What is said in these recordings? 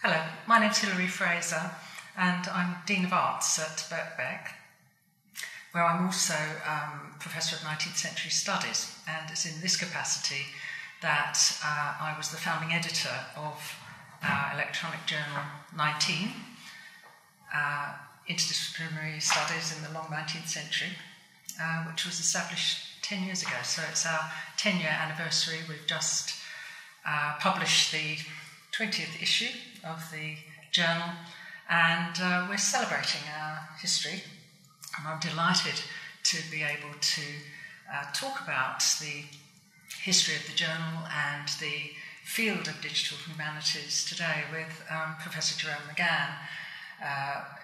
Hello, my name's Hilary Fraser and I'm Dean of Arts at Birkbeck, where I'm also Professor of 19th Century Studies, and it's in this capacity that I was the founding editor of our electronic journal 19, Interdisciplinary Studies in the Long 19th Century, which was established 10 years ago, so it's our 10-year anniversary. We've just published the 20th issue of the journal, and we're celebrating our history, and I'm delighted to be able to talk about the history of the journal and the field of digital humanities today with Professor Jerome McGann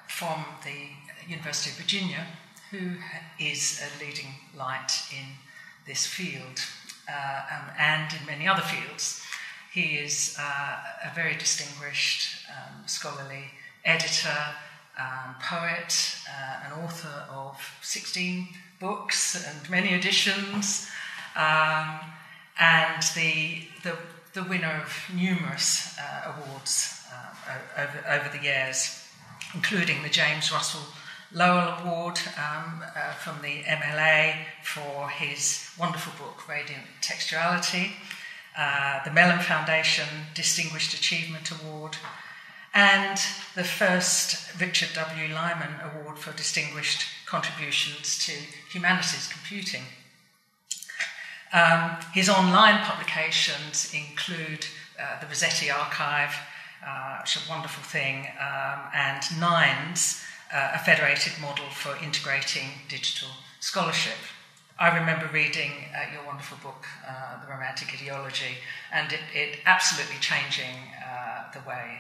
from the University of Virginia, who is a leading light in this field and in many other fields. He is a very distinguished scholarly editor, poet, an author of 16 books and many editions, and the winner of numerous awards over the years, including the James Russell Lowell Award from the MLA for his wonderful book, Radiant Textuality, the Mellon Foundation Distinguished Achievement Award, and the first Richard W. Lyman Award for Distinguished Contributions to Humanities Computing. His online publications include the Rossetti Archive, which is a wonderful thing, and NINES, a federated model for integrating digital scholarship. I remember reading your wonderful book, The Romantic Ideology, and it absolutely changing the way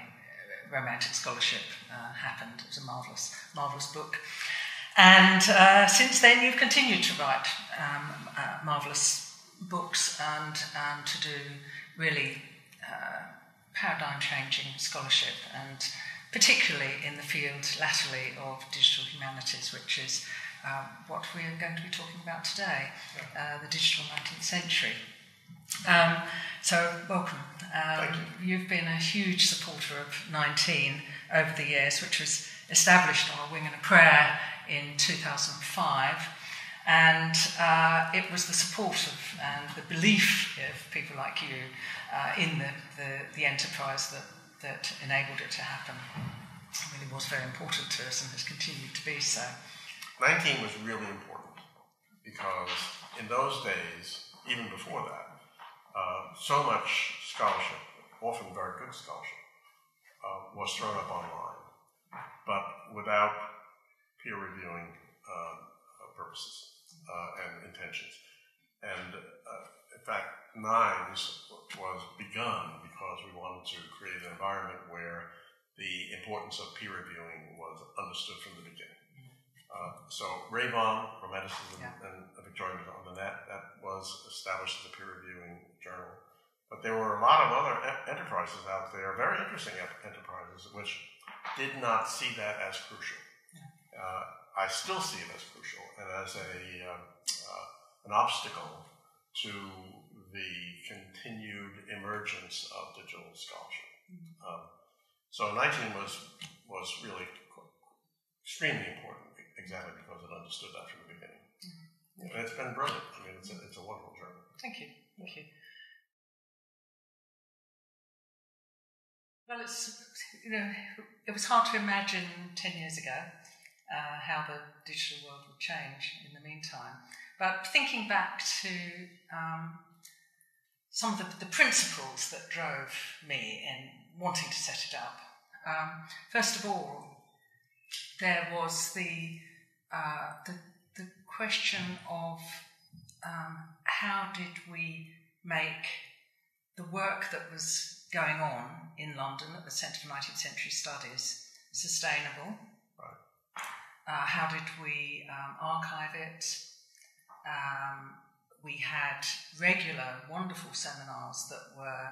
Romantic scholarship happened. It was a marvellous book. And since then you've continued to write marvellous books and to do really paradigm-changing scholarship, and particularly in the field latterly of digital humanities, which is what we are going to be talking about today, the digital 19th century. So welcome. Thank you. You've been a huge supporter of 19 over the years, which was established on a wing and a prayer in 2005, and it was the support of and the belief of people like you in the enterprise that enabled it to happen. It really was very important to us and has continued to be so. 19 was really important because in those days, even before that, so much scholarship, often very good scholarship, was thrown up online, but without peer reviewing purposes and intentions. And in fact, NINES was begun because we wanted to create an environment where the importance of peer reviewing was understood from the beginning. So RaVoN, Romanticism, and Victorian on the net, that was established as a peer-reviewing journal. But there were a lot of other enterprises out there, very interesting enterprises, which did not see that as crucial. Yeah. I still see it as crucial and as an obstacle to the continued emergence of digital scholarship. Mm-hmm. So 19 was really extremely important. Exactly, because it understood that from the beginning. Yeah. And it's been brilliant. I mean, it's a wonderful journey. Thank you. Thank you. Well, it was hard to imagine 10 years ago how the digital world would change in the meantime. But thinking back to some of the principles that drove me in wanting to set it up, first of all, there was the question of how did we make the work that was going on in London at the Centre for 19th Century Studies sustainable? Right. How did we archive it? We had regular, wonderful seminars that were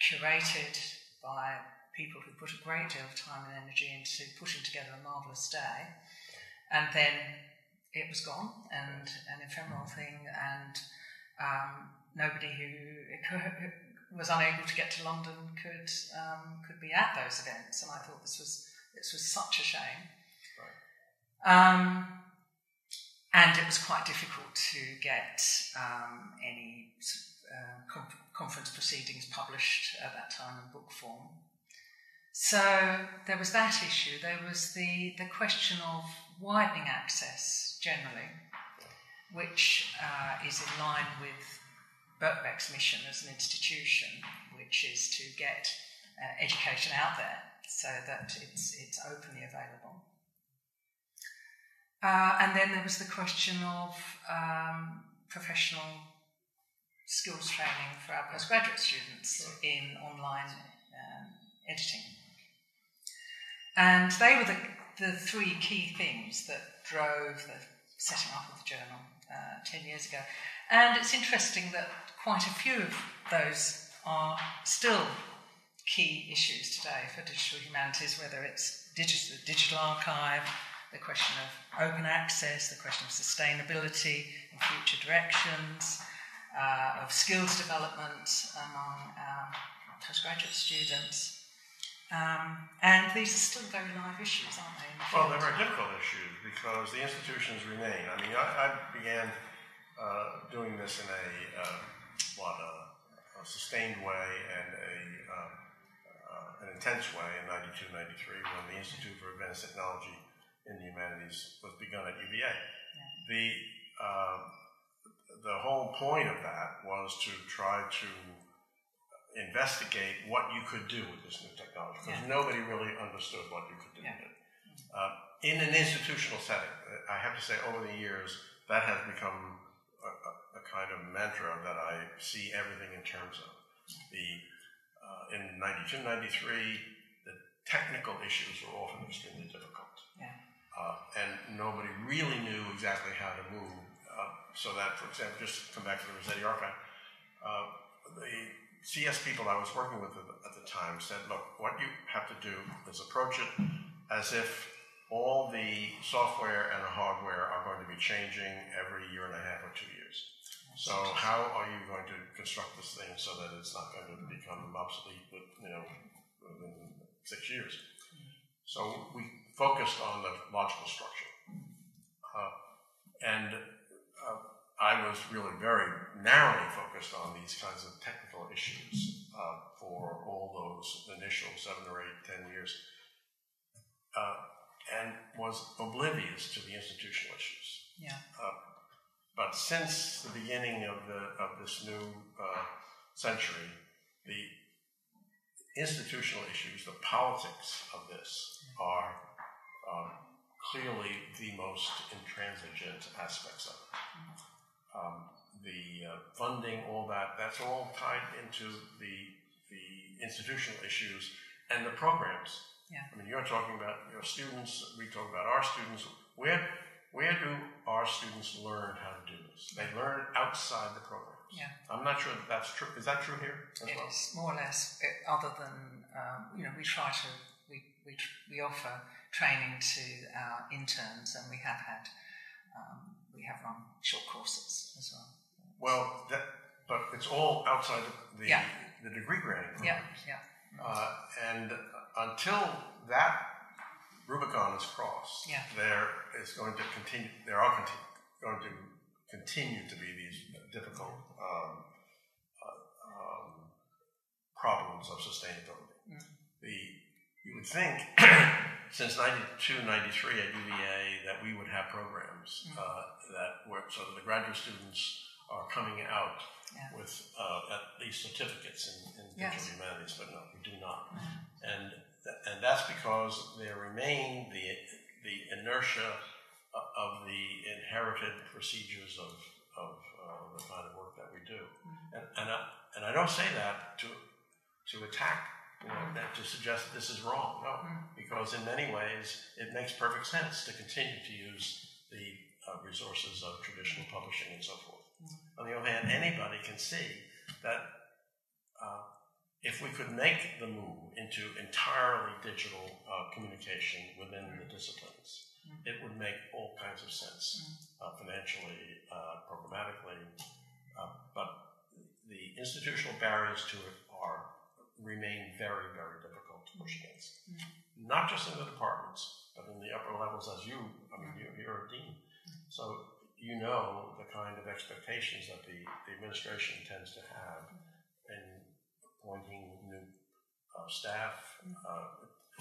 curated by people who put a great deal of time and energy into putting together a marvellous day, and then it was gone, and an ephemeral thing, and nobody who was unable to get to London could be at those events, and I thought this was such a shame. Right. And it was quite difficult to get any conference proceedings published at that time in book form. So there was that issue. There was the question of widening access generally, which is in line with Birkbeck's mission as an institution, which is to get education out there so that it's openly available. And then there was the question of professional skills training for our postgraduate students in online editing. And they were the three key things that drove the setting up of the journal 10 years ago. And it's interesting that quite a few of those are still key issues today for digital humanities, whether it's the digital archive, the question of open access, the question of sustainability and future directions, of skills development among postgraduate students. And these are still very live issues, aren't they? Well, they're very difficult issues because the institutions remain. I mean, I began doing this in a sustained way and an intense way in 92, 93 when the Institute for Advanced Technology in the Humanities was begun at UVA. Yeah. The whole point of that was to try to investigate what you could do with this new technology because nobody really understood what you could do with it. In an institutional setting, I have to say over the years, that has become a kind of mantra that I see everything in terms of. In 92, 93, the technical issues were often extremely difficult. Yeah. And nobody really knew exactly how to move. So that, for example, just to come back to the Rossetti Archive, the CS people I was working with at the time said, look, what you have to do is approach it as if all the software and the hardware are going to be changing every year and a half or 2 years. So how are you going to construct this thing so that it's not going to become obsolete within 6 years? So we focused on the logical structure. I was really very narrowly focused on these kinds of technical issues for all those initial 7 or 8, 10 years. And was oblivious to the institutional issues. Yeah. But since the beginning of this new century, the institutional issues, the politics of this, are clearly the most intransigent aspects of it. The funding, all that's all tied into the institutional issues and the programs. Yeah. I mean, you're talking about your students, we talk about our students. Where do our students learn how to do this? They learn outside the programs. Yeah. I'm not sure that that's true. Is that true here as well? It's more or less, other than, we offer training to our interns, and we have run short courses as well. Well, but it's all outside the degree granting programs. Yeah, yeah. And until that Rubicon is crossed, there are going to continue to be these difficult problems of sustainability. Mm. You would think since 92, 93 at UVA that we would have programs that work so that the graduate students are coming out with at least certificates in digital humanities, but no, we do not. Mm-hmm. And that's because there remain the inertia of the inherited procedures of the kind of work that we do. Mm-hmm. And I don't say that to attack, that to suggest that this is wrong. No, because in many ways it makes perfect sense to continue to use the resources of traditional publishing and so forth. On the other hand, anybody can see that if we could make the move into entirely digital communication within the disciplines, it would make all kinds of sense, financially, programmatically, but the institutional barriers to it remain very, very difficult to push against. Mm-hmm. Not just in the departments, but in the upper levels as you, I mean, you're a dean. So you know the kind of expectations that the administration tends to have in appointing new staff.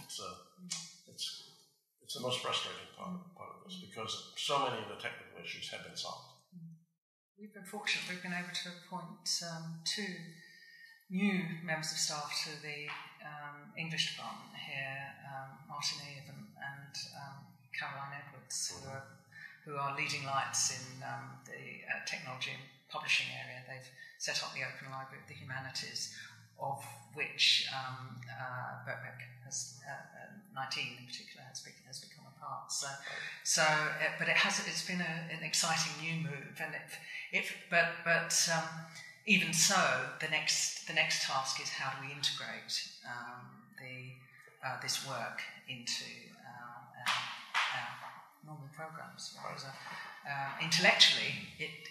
It's the most frustrating part of this, because so many of the technical issues have been solved. We've been fortunate. We've been able to appoint two new members of staff to the English department here, Martin Avon and Caroline Edwards, who are leading lights in the technology and publishing area. They've set up the Open Library of the Humanities, of which Birkbeck has, 19 in particular, has become a part. But it's been an exciting new move, and even so, the next task is how do we integrate this work into normal programs. Intellectually, it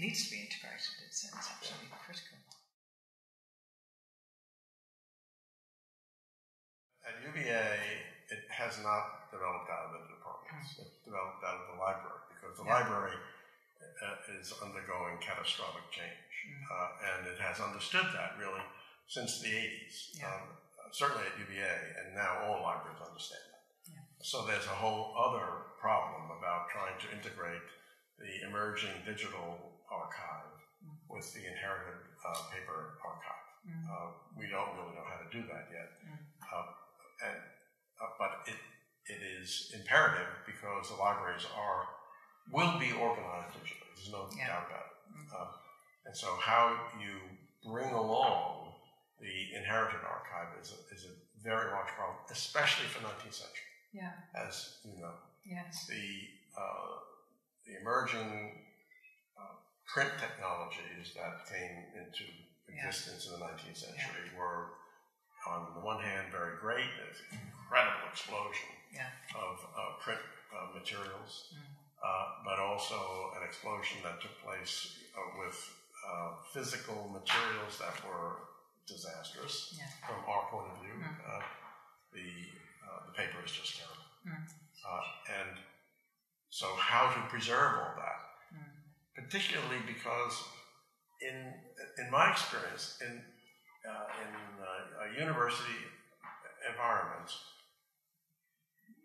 needs to be integrated. It's absolutely critical. At UVA, it has not developed out of the departments. It developed out of the library, because the library is undergoing catastrophic change, and it has understood that really since the 80s, certainly at UVA, and now all libraries understand that. So there's a whole other problem about trying to integrate the emerging digital archive with the inherited paper archive. We don't really know how to do that yet, but it is imperative, because the libraries will be organized digitally. There's no doubt about it. And so how you bring along the inherited archive is a very large problem, especially for 19th century. Yeah. As you know, yes. The emerging print technologies that came into existence in the 19th century were, on the one hand, very great. There's an incredible explosion of print materials, but also an explosion that took place with physical materials that were disastrous from our point of view. The paper is just terrible. And so how to preserve all that, particularly because in my experience, in university environments,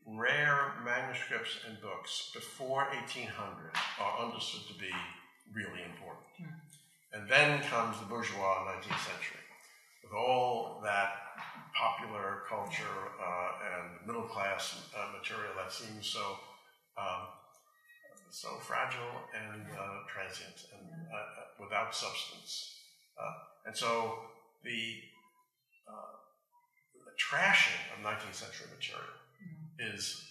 rare manuscripts and books before 1800 are understood to be really important. And then comes the bourgeois 19th century, with all that popular culture and middle-class material that seems so fragile and transient and without substance. And so the trashing of 19th century material is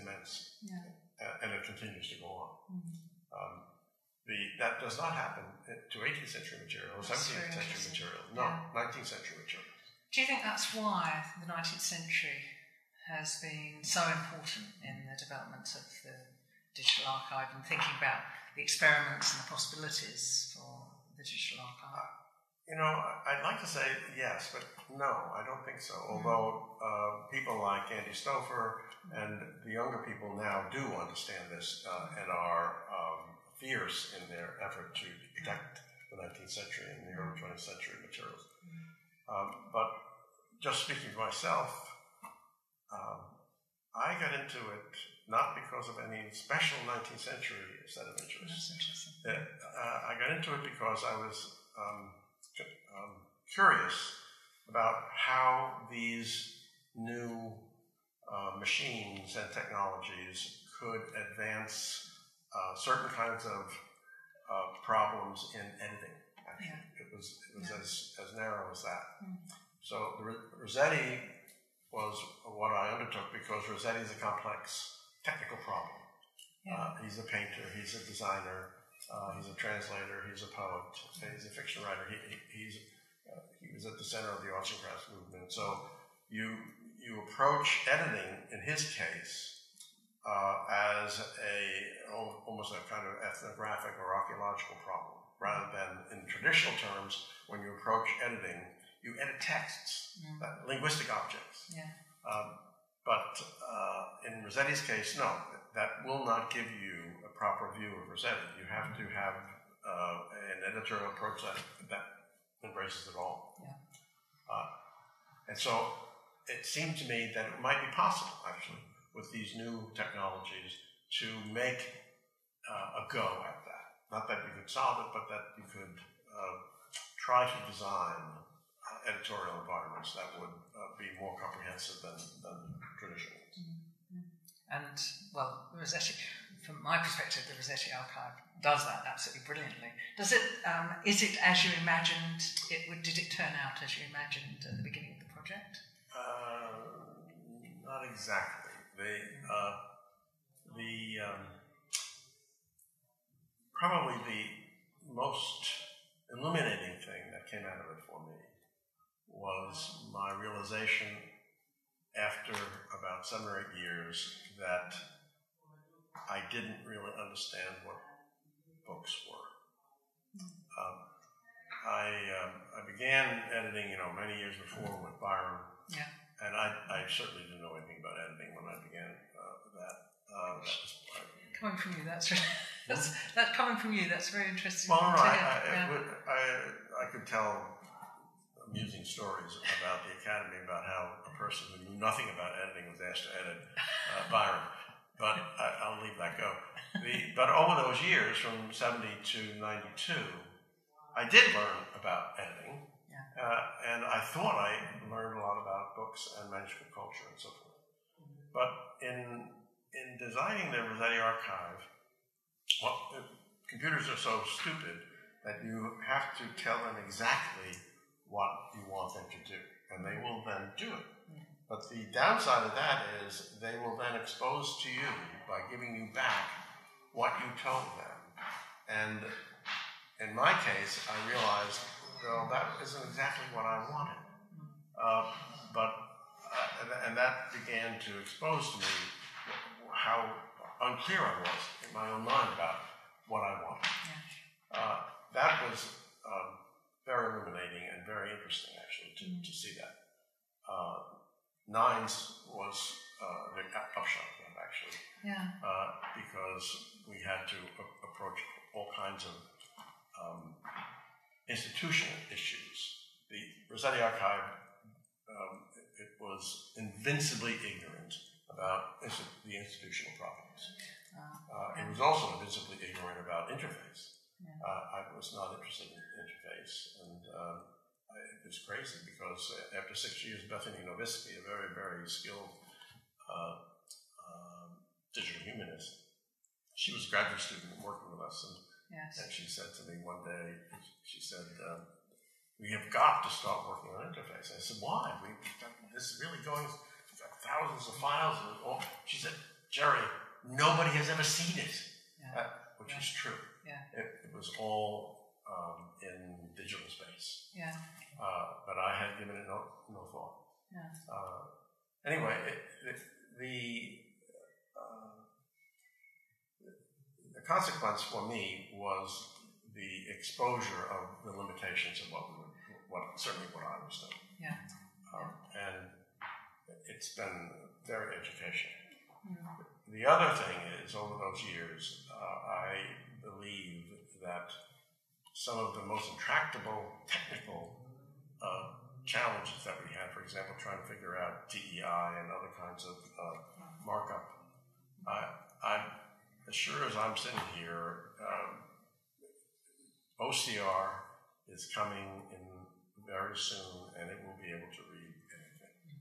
immense, and it continues to go on. That does not happen to 18th century material, 17th century material, no, 19th century material. Do you think that's why the 19th century has been so important in the development of the digital archive and thinking about the experiments and the possibilities for the digital archive? You know, I'd like to say yes, but no, I don't think so. Although people like Andy Stopher and the younger people now do understand this and are fierce in their effort to protect the 19th century and the early 20th century materials. But just speaking for myself, I got into it not because of any special 19th century set of interests. That's interesting. I got into it because I was curious about how these new machines and technologies could advance certain kinds of problems in editing. It was as narrow as that. So Rossetti was what I undertook, because Rossetti is a complex technical problem. He's a painter, he's a designer, he's a translator, he's a poet, he's a fiction writer. He was at the center of the arts and crafts movement. So you approach editing, in his case, as almost a kind of ethnographic or archaeological problem, rather than, in traditional terms, when you approach editing, you edit texts, linguistic objects. Yeah. But in Rossetti's case, no, that will not give you a proper view of Rossetti. You have to have an editorial approach that embraces it all. Yeah. And so it seemed to me that it might be possible, actually, with these new technologies to make a go at that. Not that you could solve it, but that you could try to design editorial environments that would be more comprehensive than traditional ones. Mm-hmm. And, well, Rossetti, from my perspective, the Rossetti Archive does that absolutely brilliantly. Does it, is it as you imagined, did it turn out as you imagined at the beginning of the project? Not exactly. Probably the most illuminating thing that came out of it for me was my realization after about 7 or 8 years that I didn't really understand what books were. I began editing, many years before with Byron. Yeah. And I certainly didn't know anything about editing when I began that. Coming from you, that's really, that's coming from you. That's very interesting. Well, all right, I could tell amusing stories about the Academy about how a person who knew nothing about editing was asked to edit Byron, but I'll leave that go. But over those years, from 70 to 92, I did learn about editing. And I thought I learned a lot about books and manuscript culture and so forth. But in designing the Rossetti Archive, computers are so stupid that you have to tell them exactly what you want them to do, and they will then do it. But the downside of that is they will then expose to you, by giving you back, what you told them. And in my case, I realized, well, that isn't exactly what I wanted. And that began to expose to me how unclear I was in my own mind about what I wanted. Yeah. That was very illuminating and very interesting, actually, to see that. NINES was the upshot of that, actually. Yeah. Because we had to approach all kinds of institutional issues. The Rossetti Archive, it was invincibly ignorant about the institutional problems. It was also invincibly ignorant about interface. Yeah. I was not interested in interface, and it was crazy because after 6 years, Bethany Novitsky, a very, very skilled digital humanist, she was a graduate student working with us, and she said to me one day, she said, we have got to start working on interface. I said, why? This is really going, we've got thousands of files. She said, Jerry, nobody has ever seen it, which is true. Yeah. It was all in digital space. Yeah. But I had given it no thought. Yeah. Anyway, the consequence for me was the exposure of the limitations of certainly what I was doing. Yeah. And it's been very educational. Mm. The other thing is, over those years, I believe that some of the most intractable technical challenges that we had, for example, trying to figure out TEI and other kinds of markup, as sure as I'm sitting here, OCR is coming in very soon, and it will be able to read anything.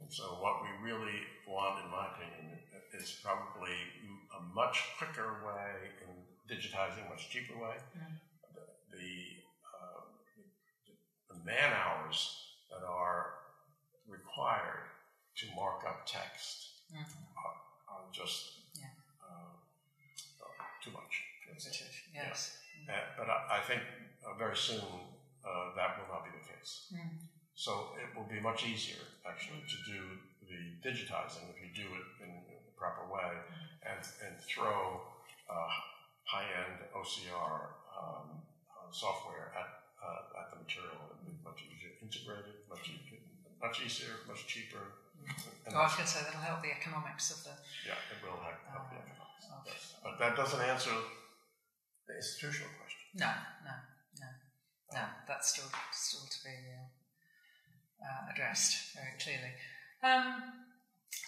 And so what we really want, in my opinion, is probably a much quicker way in digitizing, much cheaper way. The man hours that are required to mark up text are just too much. Yes. Yeah. But I think very soon that will not be the case. Mm. So it will be much easier, actually, to do the digitizing if you do it in the proper way and throw high-end OCR software at the material and much easier, integrated, much easier, much cheaper. And I was going to say that'll help the economics of the... Yeah, it will help the economics. Okay. But that doesn't answer the institutional question. No. That's still to be addressed very clearly.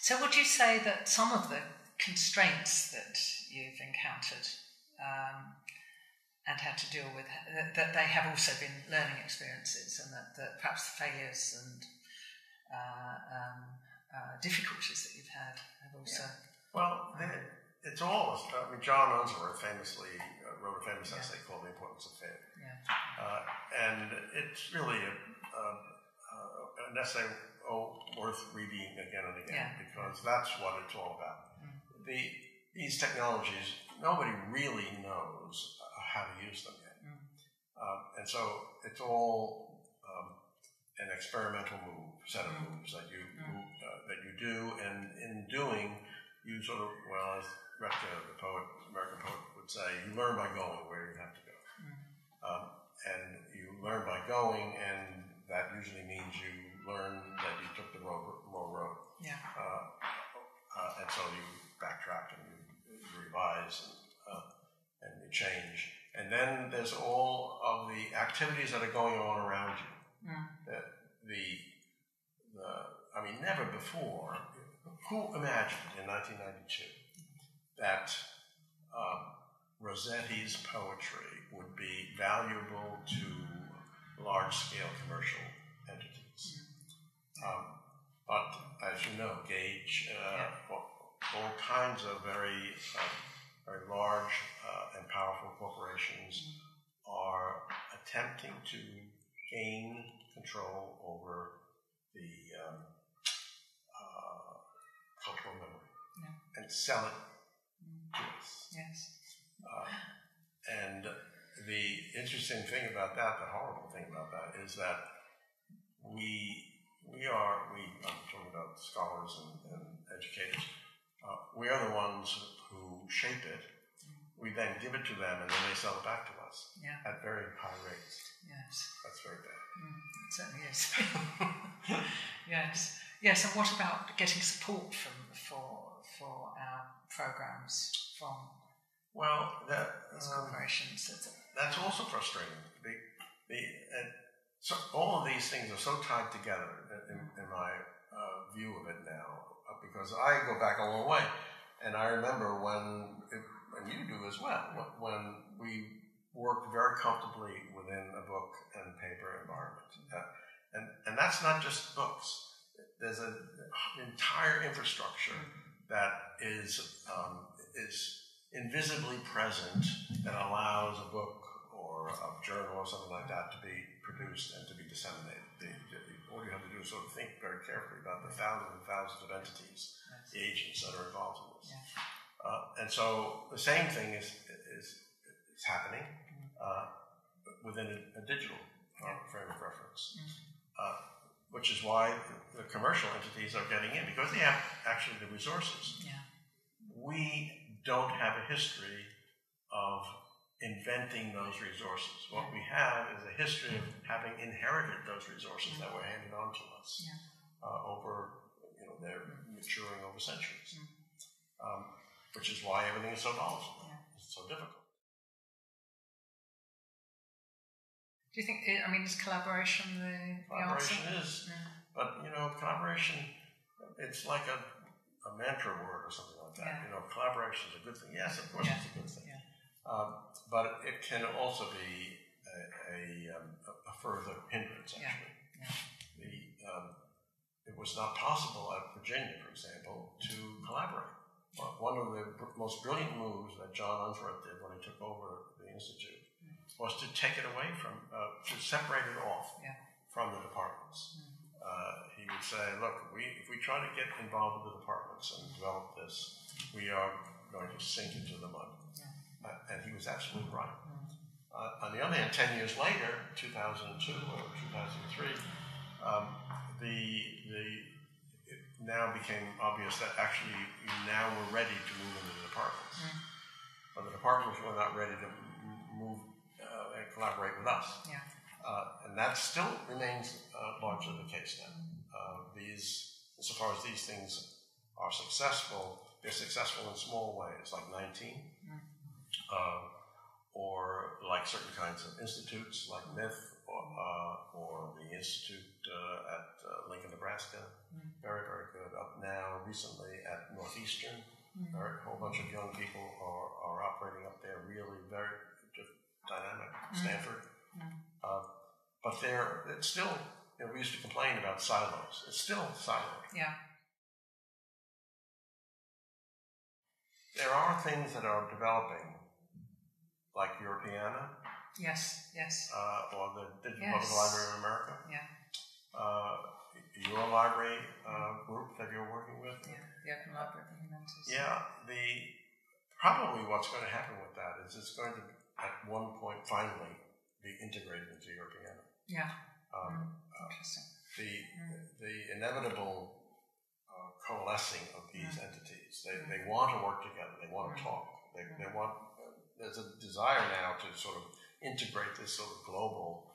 So would you say that some of the constraints that you've encountered and had to deal with, that they have also been learning experiences, and that perhaps the failures and difficulties that you've had have also... Yeah. Well, it's all... I mean, John Unsworth famously wrote a famous essay called The Importance of Failure. Yeah. And it's really an essay worth reading again and again, because that's what it's all about. Mm. These technologies, nobody really knows how to use them yet. Mm. And so it's all an experimental set of moves that you do, and in doing, you sort of, well, as Retka, the poet, American poet, would say, you learn by going where you have to go. Mm. And you learn by going, and that usually means you learn that you took the wrong road. Yeah. And so you backtrack and you revise and you change. And then there's all of the activities that are going on around you. Mm. I mean, never before, who imagined in 1992 that Rossetti's poetry would be valuable to large-scale commercial entities? Mm. But, as you know, Gage, all kinds of very large and powerful corporations are attempting to gain control over the cultural memory and sell it to us. Yes. And the interesting thing about that, the horrible thing about that, is that we I'm talking about scholars and educators, we are the ones who shape it. We then give it to them, and then they sell it back to us at very high rates. Yes. That's very bad. Mm, it certainly is. Yes. Yes, and what about getting support for our programs from these corporations? That's also frustrating. So all of these things are so tied together in my view of it now, because I go back a long way, and I remember when... And you do as well, when we work very comfortably within a book and paper environment. And that's not just books. There's an entire infrastructure that is invisibly present that allows a book or a journal or something like that to be produced and to be disseminated. All you have to do is sort of think very carefully about the thousands and thousands of entities, the agents that are involved in this. Yeah. And so the same thing is happening within a digital frame of reference, which is why the commercial entities are getting in, because they have actually the resources. Yeah. We don't have a history of inventing those resources. What we have is a history of having inherited those resources that were handed on to us over, they're maturing over centuries. Mm. Which is why everything is so knowledgeable. Yeah. It's so difficult. Do you think, is collaboration the answer? Collaboration is. Yeah. But, collaboration, it's like a mantra word or something like that. Yeah. Collaboration is a good thing. Yes, of course it's a good thing. Yeah. But it can also be a further hindrance, actually. Yeah. Yeah. It was not possible at Virginia, for example, to collaborate. Well, one of the most brilliant moves that John Unsworth did when he took over the Institute was to take it away to separate it off from the departments. Mm. He would say, look, if we try to get involved with the departments and develop this, we are going to sink into the mud. Yeah. And he was absolutely right. Mm. On the other hand, 10 years later, 2002 or 2003, now became obvious that actually now we're ready to move into the departments. Mm. But the departments were not ready to move and collaborate with us. Yeah. And that still remains largely the case now. Insofar as these things are successful, they're successful in small ways, like 19, or like certain kinds of institutes, like MITH, or the institute at Lincoln, Nebraska, very, very good. Up now, recently at Northeastern, a whole bunch of young people are operating up there, really very dynamic. Stanford. But it's still, we used to complain about silos. It's still siloed. Yeah. There are things that are developing, like Europeana. Yes, yes. Or the Digital Public Library of America. Yeah. Your library group that you're working with. Yeah, the Open Library of the Humanities. Yeah. Probably what's going to happen with that is it's going to, at one point, finally, be integrated into Europeana. Yeah. Interesting. The inevitable coalescing of these entities. They want to work together. They want to talk. They want. There's a desire now to sort of integrate this sort of global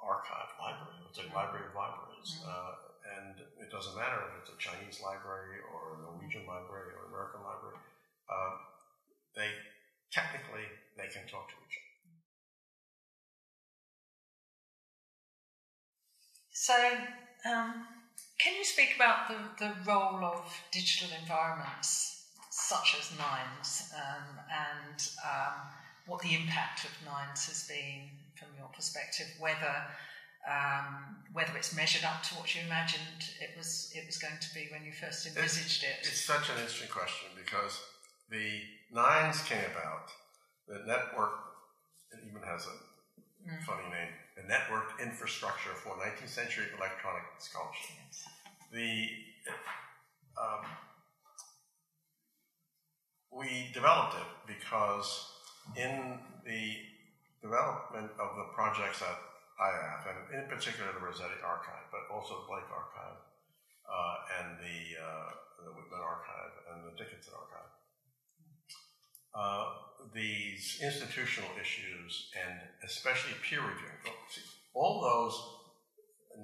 archive library. It's a library of libraries, and it doesn't matter if it's a Chinese library or a Norwegian library or an American library. They can talk to each other. So, can you speak about the role of digital environments such as NINES and what the impact of NINES has been from your perspective? Whether it's measured up to what you imagined it was going to be when you first envisaged it. It's such an interesting question because the NINES came about. The network, it even has a funny name, the Network Infrastructure for 19th Century Electronic Scholarship. Yes. We developed it because in the development of the projects at IAF, and in particular the Rossetti Archive, but also the Blake Archive, and the Whitman Archive, and the Dickinson Archive, these institutional issues and especially peer reviewing, all those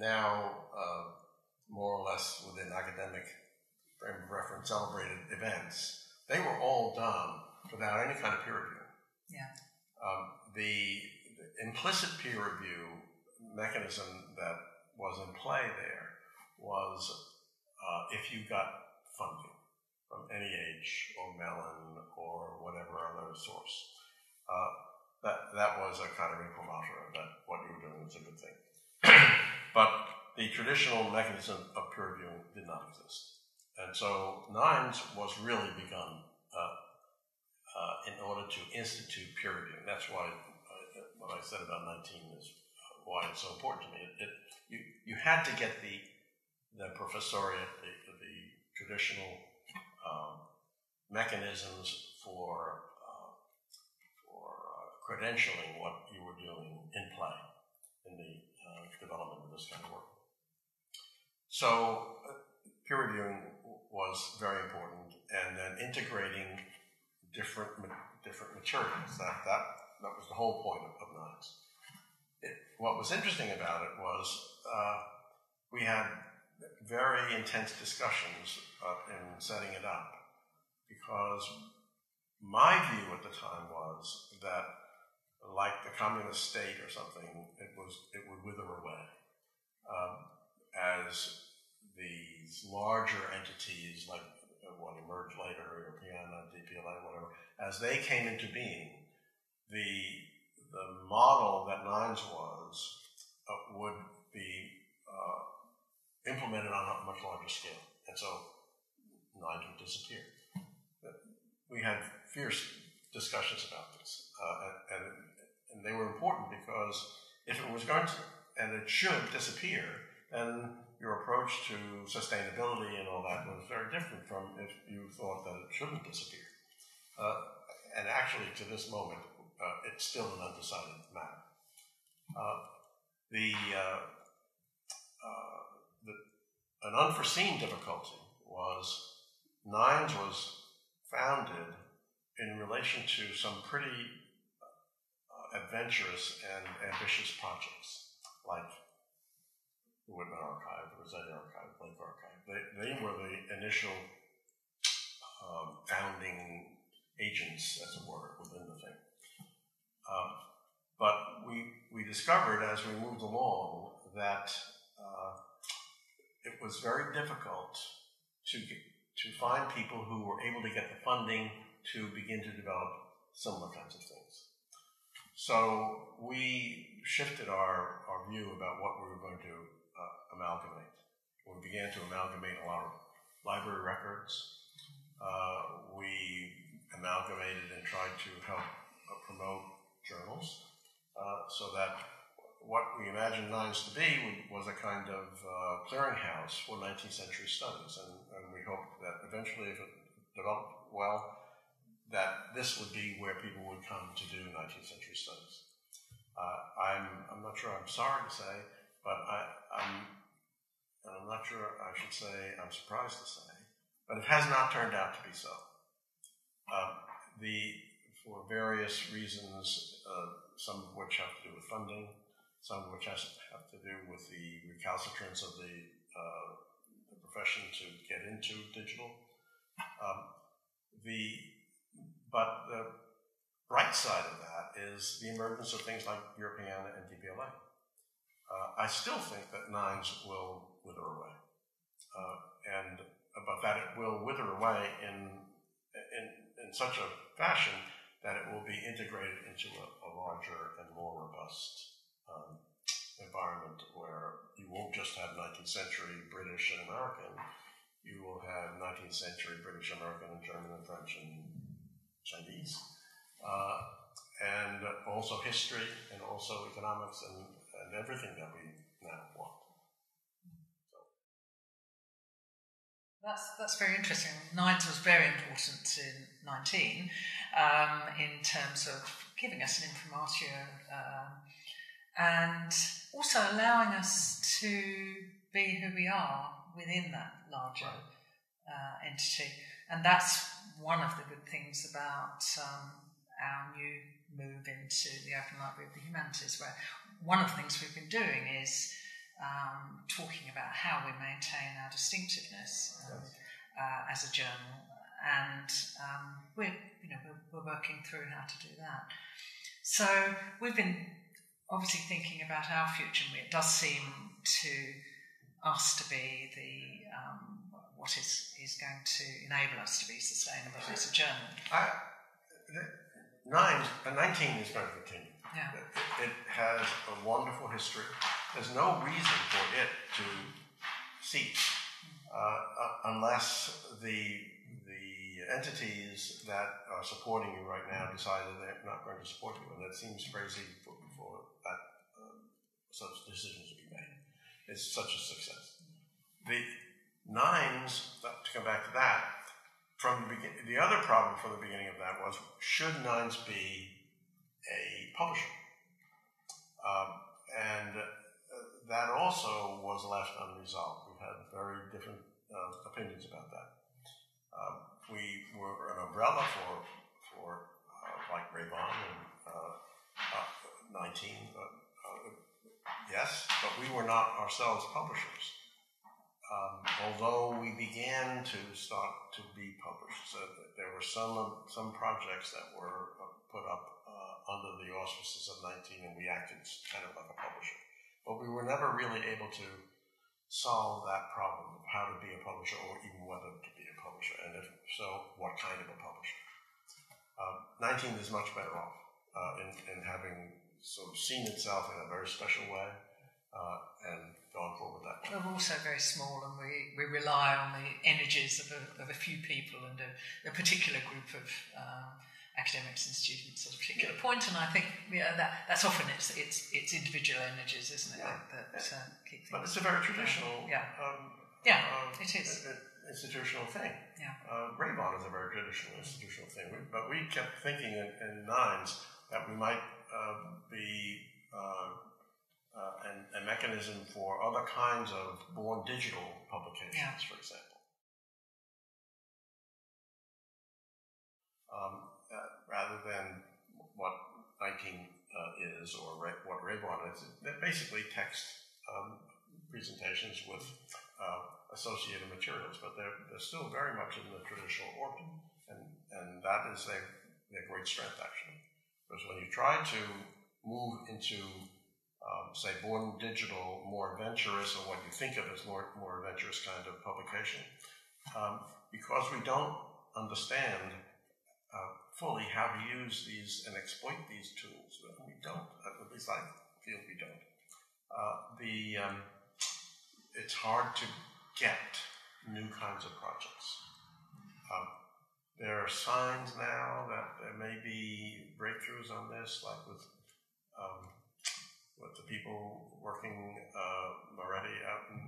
now more or less within academic frame of reference celebrated events, they were all done without any kind of peer review. Yeah. The implicit peer review mechanism that was in play there was if you got funding from NEH or Mellon or whatever other source. That was a kind of imprimatur that what you were doing was a good thing. But the traditional mechanism of peer review did not exist. And so NINES was really begun in order to institute peer review. That's why what I said about 19 is why it's so important to me. You had to get the professoriate, the traditional mechanisms for credentialing what you were doing in play in the development of this kind of work. So peer reviewing was very important, and then integrating different materials. That was the whole point of NINES. What was interesting about it was we had very intense discussions in setting it up, because my view at the time was that, like the communist state or something, it would wither away as these larger entities, like what emerged later, Europeana, DPLA, whatever, as they came into being, the model that NINES was would be implemented on a much larger scale, and so NINES would disappear. We had fierce discussions about this, and they were important because if it was going to, and it should disappear, then your approach to sustainability and all that was very different from if you thought that it shouldn't disappear. And actually, to this moment, it's still an undecided matter. An unforeseen difficulty was NINES was founded in relation to some pretty adventurous and ambitious projects like the Whitman Archive, the Rossetti Archive, Blake Archive. They were the initial founding agents, as it were, within the thing. But we discovered as we moved along that it was very difficult to find people who were able to get the funding to begin to develop similar kinds of things. So we shifted our view about what we were going to amalgamate. We began to amalgamate a lot of library records. We amalgamated and tried to help promote journals so that what we imagined NINES to be was a kind of clearinghouse for 19th century studies, and we hoped that eventually, if it developed well, that this would be where people would come to do 19th century studies. I'm not sure I'm sorry to say, but I'm not sure I should say I'm surprised to say, but it has not turned out to be so. For various reasons, some of which have to do with funding, some of which have to do with the recalcitrance of the profession to get into digital. But the bright side of that is the emergence of things like Europeana and DPLA. I still think that NINES will wither away, but that it will wither away in such a fashion that it will be integrated into a larger and more robust environment where you won't just have 19th century British and American, you will have 19th century British, American, and German, and French, and Chinese, and also history, and also economics, and everything that we now want. So. That's very interesting. NINES was very important in 19 in terms of giving us an imprimatur and also allowing us to be who we are within that larger entity. And that's one of the good things about our new move into the Open Library of the Humanities, where one of the things we've been doing is talking about how we maintain our distinctiveness as a journal, and we're working through how to do that. So we've been obviously thinking about our future, and it does seem to us to be the what is going to enable us to be sustainable as a journal. NINES is going to continue. Yeah. It has a wonderful history. There's no reason for it to cease unless the entities that are supporting you right now decide that they're not going to support you, and that seems crazy for that such decisions to be made. It's such a success. The NINES, to come back to that, the other problem from the beginning of that was, should NINES be a publisher? That also was left unresolved. We had very different opinions about that. We were an umbrella for like RaVoN and 19, yes, but we were not ourselves publishers, although we began to start to be published. So there were some projects that were put up under the auspices of 19, and we acted kind of like a publisher. But we were never really able to solve that problem of how to be a publisher, or even whether to be a publisher, and if so, what kind of a publisher. 19 is much better off in having sort of seen itself in a very special way and gone forward that way. We're also very small, and we rely on the energies of a few people and a particular group of academics and students at a particular point. And I think that's often it's individual energies, isn't it? Yeah. That keep things. But it's a very traditional. It is. Institutional thing. Yeah. RaVoN is a very traditional institutional thing, but we kept thinking in NINES that we might be a mechanism for other kinds of more digital publications, for example. Rather than what 19 is or what RaVoN is. They're basically text presentations with associated materials, but they're still very much in the traditional orbit, and that is their great strength, actually. Because when you try to move into, say, born digital, more adventurous, or what you think of as more adventurous kind of publication, because we don't understand fully how to use these and exploit these tools. We don't, at least I feel we don't. It's hard to get new kinds of projects. There are signs now that there may be breakthroughs on this, like with the people working already out in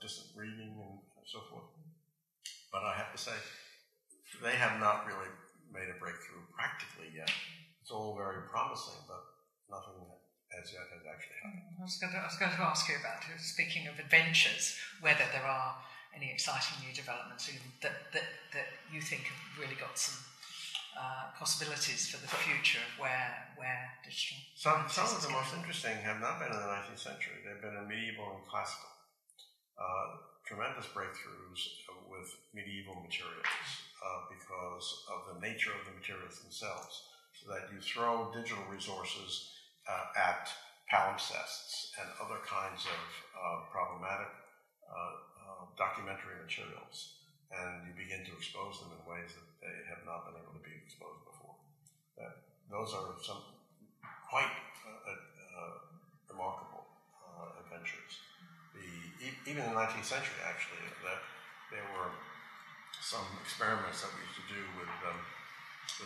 distant reading and so forth. But I have to say, they have not really made a breakthrough practically yet. It's all very promising, but nothing as yet has actually happened. I was going to ask you about, speaking of adventures, whether there are any exciting new developments that you think have really got some possibilities for the future of where digital... Some of the most interesting have not been in the 19th century. They've been in medieval and classical. Tremendous breakthroughs with medieval materials because of the nature of the materials themselves, so that you throw digital resources at palimpsests and other kinds of problematic documentary materials, and you begin to expose them in ways that they have not been able to be exposed before. Those are some quite remarkable adventures. Even in the 19th century, actually, that there were some experiments that we used to do with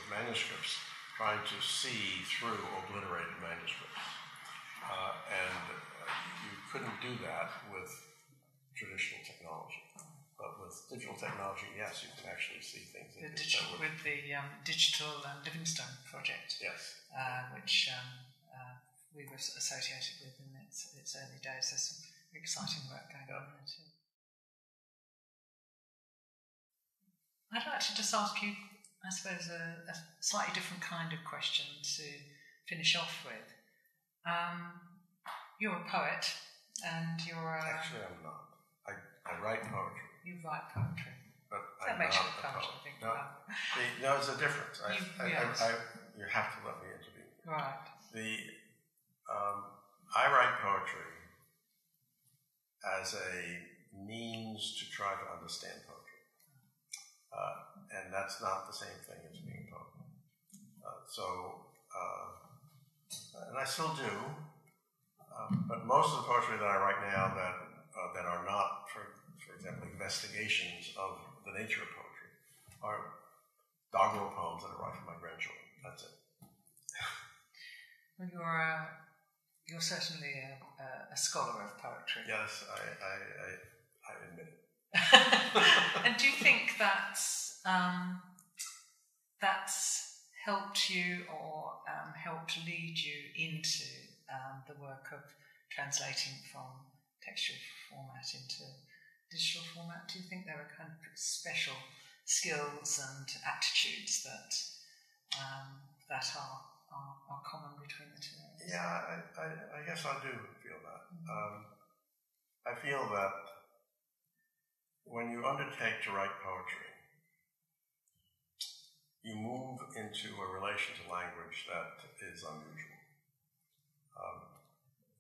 manuscripts, trying to see through obliterated manuscripts. And you couldn't do that with traditional technology. But with digital technology, yes, you can actually see things. With the digital Livingstone project, yes, which we were associated with in its early days. There's some exciting work going on there too. I'd like to just ask you, I suppose, a slightly different kind of question to finish off with. You're a poet, and you're a... Actually, I'm not. I write poetry. You write poetry. But that makes you a poet, I think. No, there's a difference. You have to let me interview. Right. I write poetry as a means to try to understand poetry. And that's not the same thing as being a poet. And I still do, but most of the poetry that I write now that are not, for example, investigations of the nature of poetry, are doggerel poems that I write for my grandchildren. That's it. Well, you're certainly a scholar of poetry. Yes, I admit it. And do you think that's helped you or helped lead you into the work of translating from textual format into digital format? Do you think there are kind of special skills and attitudes that are common between the two? Yeah, I guess I do feel that. I feel that when you undertake to write poetry, you move into a relation to language that is unusual.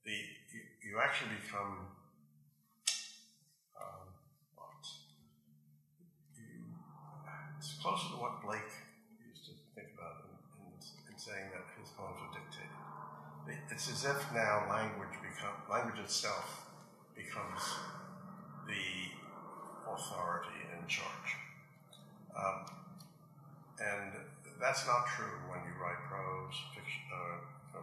You actually become it's closer to what Blake used to think about in saying that his poems are dictated. It's as if now language itself becomes the authority in charge, and that's not true when you write prose, fiction,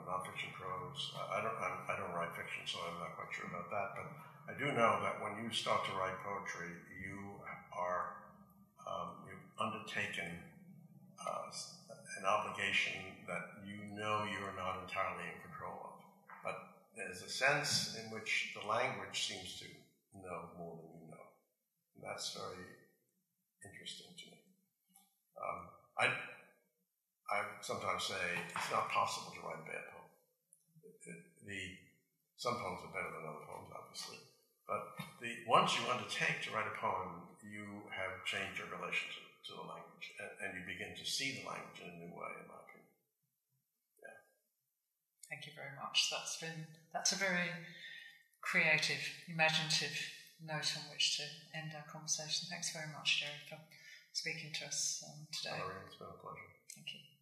non-fiction prose. I don't write fiction, so I'm not quite sure about that. But I do know that when you start to write poetry, you are you've undertaken an obligation that you know you are not entirely in control of. But there's a sense in which the language seems to know more than you know, and that's very interesting to me. I've sometimes say it's not possible to write a bad poem. Some poems are better than other poems, obviously. But once you undertake to write a poem, you have changed your relation to the language, and you begin to see the language in a new way, in my opinion. Yeah. Thank you very much. That's a very creative, imaginative note on which to end our conversation. Thanks very much, Jerry, for speaking to us today. Valerie, it's been a pleasure. Thank you.